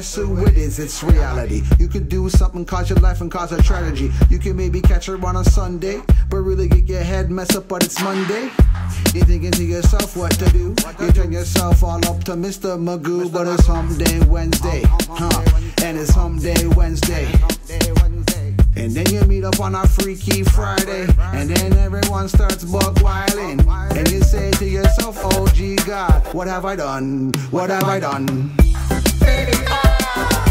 Guess who it is? It's reality. You could do something, cause your life and cause a tragedy. You can maybe catch her on a Sunday, but really get your head messed up, but it's Monday. You're thinking to yourself what to do. You turn yourself all up to Mr. Magoo, but it's Hump Day Wednesday, and it's Hump Day Wednesday. And then you meet up on a Freaky Friday, and then everyone starts buck-wiling. And you say to yourself, oh G-God, what have I done? What have I done? Baby,